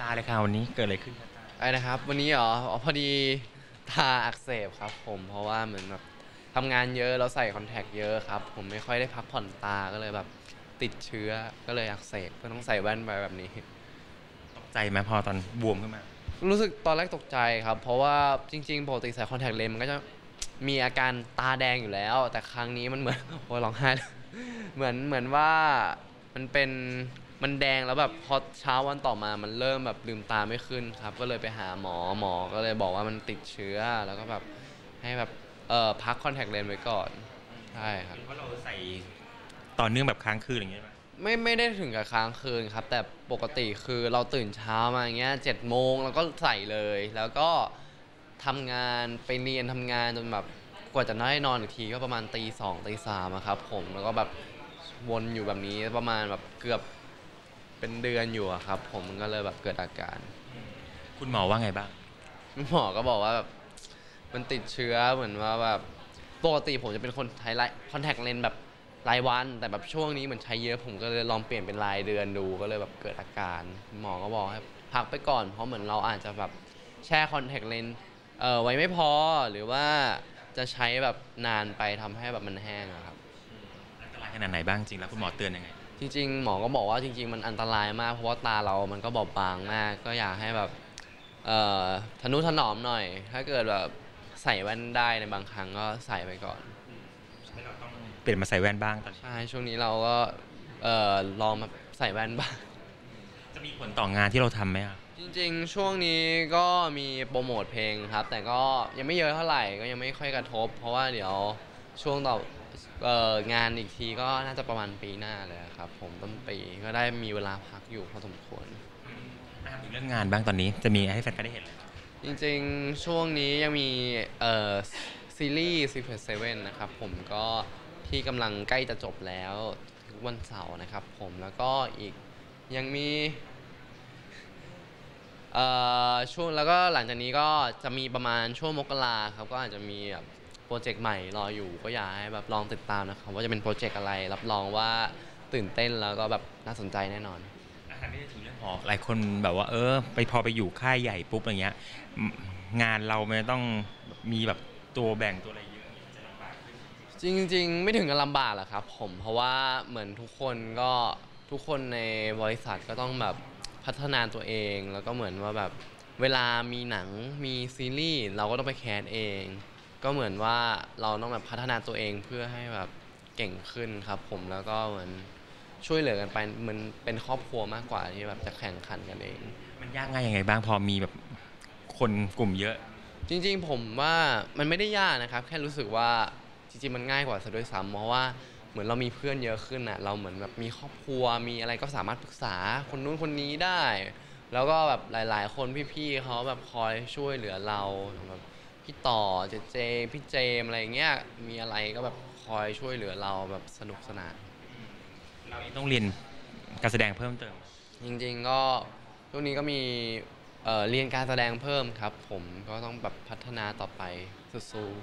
ตาเลยค่ะวันนี้เกิดอะไรขึ้นไอ้นะครับวันนี้เหรอพอดีตาอักเสบครับผมเพราะว่าเหมือนแบบทำงานเยอะเราใส่คอนแทคเยอะครับผมไม่ค่อยได้พักผ่อนตาก็เลยแบบติดเชื้อก็เลยอักเสบก็ต้องใส่แว่นไปแบบนี้ตกใจไหมพอตอนบวมขึ้นมารู้สึกตอนแรกตกใจครับเพราะว่าจริงๆปกติใส่คอนแทคเลนส์มันก็จะมีอาการตาแดงอยู่แล้วแต่ครั้งนี้มันเหมือนโอ้ยร้องไห้เหมือนว่ามันแดงแล้วแบบพอเช้าวันต่อมามันเริ่มแบบลืมตาไม่ขึ้นครับก็เลยไปหาหมอก็เลยบอกว่ามันติดเชื้อแล้วก็แบบให้แบบพักคอนแทคเลนส์ไว้ก่อนใช่ครับเพราะเราใส่ต่อเนื่องแบบค้างคืนอย่างเงี้ยไม่ได้ถึงกับค้างคืนครับแต่ปกติคือเราตื่นเช้ามาอย่างเงี้ย7 โมงแล้วก็ใส่เลยแล้วก็ทำงานไปเรียนทำงานจนแบบกว่าจะได้นอนอีกทีก็ประมาณตี 2 ตี 3ครับผมแล้วก็แบบวนอยู่แบบนี้ประมาณแบบเกือบเป็นเดือนอยู่ครับผมมันก็เลยแบบเกิดอาการคุณหมอว่าไงบ้างหมอก็บอกว่าแบบมันติดเชื้อเหมือนว่าแบบปกติผมจะเป็นคนใช้คอนแทคเลนส์แบบรายวันแต่แบบช่วงนี้เหมือนใช้เยอะผมก็เลยลองเปลี่ยนเป็นรายเดือนดูก็เลยแบบเกิดอาการหมอก็บอกให้พักไปก่อนเพราะเหมือนเราอาจจะแบบแช่คอนแทคเลนส์ไว้ไม่พอหรือว่าจะใช้แบบนานไปทำให้แบบมันแห้งครับอันตรายขนาดไหนบ้างจริงแล้วคุณหมอเตือนยังไงจริงๆหมอก็บอกว่าจริงๆมันอันตรายมากเพราะว่าตาเรามันก็บอบบางมากก็อยากให้แบบทนุถนอมหน่อยถ้าเกิดแบบใส่แว่นได้ในบางครั้งก็ใส่ไปก่อนเราต้องเปลี่ยนมาใส่แว่นบ้างตอนนี้ใช่ช่วงนี้เราก็ลองมาใส่แว่นบ้างจะมีผลต่องานที่เราทำไหมครับจริงๆช่วงนี้ก็มีโปรโมทเพลงครับแต่ก็ยังไม่เยอะเท่าไหร่ก็ยังไม่ค่อยกระทบเพราะว่าเดี๋ยวช่วงต่องานอีกทีก็น่าจะประมาณปีหน้าเลยครับผมต้นปีก็ได้มีเวลาพักอยู่พอสมควรนะครับเรื่องงานบ้างตอนนี้จะมีให้แฟนๆได้เห็นจริงๆช่วงนี้ยังมีซีรีส์ Secret Seven นะครับผมก็ที่กำลังใกล้จะจบแล้ววันเสาร์นะครับผมแล้วก็อีกยังมีช่วงแล้วก็หลังจากนี้ก็จะมีประมาณช่วงมกราครับก็อาจจะมีแบบโปรเจกต์ใหม่รออยู่ก็อยากให้แบบลองติดตามนะครับว่าจะเป็นโปรเจกต์อะไรรับรองว่าตื่นเต้นแล้วก็แบบน่าสนใจแน่นอนไม่ได้ถึงเรื่องหอหลายคนแบบว่าพอไปอยู่ค่ายใหญ่ปุ๊บอย่างเงี้ยงานเราไม่ต้องมีแบบตัวแบ่งตัวอะไรเยอะจะลำบากขึ้นจริงๆไม่ถึงกับลำบากหรอกครับผมเพราะว่าเหมือนทุกคนในบริษัทก็ต้องแบบพัฒนาตัวเองแล้วก็เหมือนว่าแบบเวลามีหนังมีซีรีส์เราก็ต้องไปแคสเองก็เหมือนว่าเราต้องแบบพัฒนาตัวเองเพื่อให้แบบเก่งขึ้นครับผมแล้วก็เหมือนช่วยเหลือกันไปเหมือนเป็นครอบครัวมากกว่าที่แบบจะแข่งขันกันเองมันยากง่ายยังไงบ้างพอมีแบบคนกลุ่มเยอะจริงๆผมว่ามันไม่ได้ยากนะครับแค่รู้สึกว่าจริงๆมันง่ายกว่าซะด้วยซ้ำเพราะว่าเหมือนเรามีเพื่อนเยอะขึ้นอะเราเหมือนแบบมีครอบครัวมีอะไรก็สามารถปรึกษาคนนู้นคนนี้ได้แล้วก็แบบหลายๆคนพี่ๆเขาแบบคอยช่วยเหลือเราแบบพี่ต่อเจพี่เจมอะไรเงี้ยมีอะไรก็แบบคอยช่วยเหลือเราแบบสนุกสนานเราต้องเรียนการแสดงเพิ่มเติมจริงๆก็ช่วงนี้ก็มีเรียนการแสดงเพิ่มครับผมก็ต้องแบบพัฒนาต่อไปสู้ๆ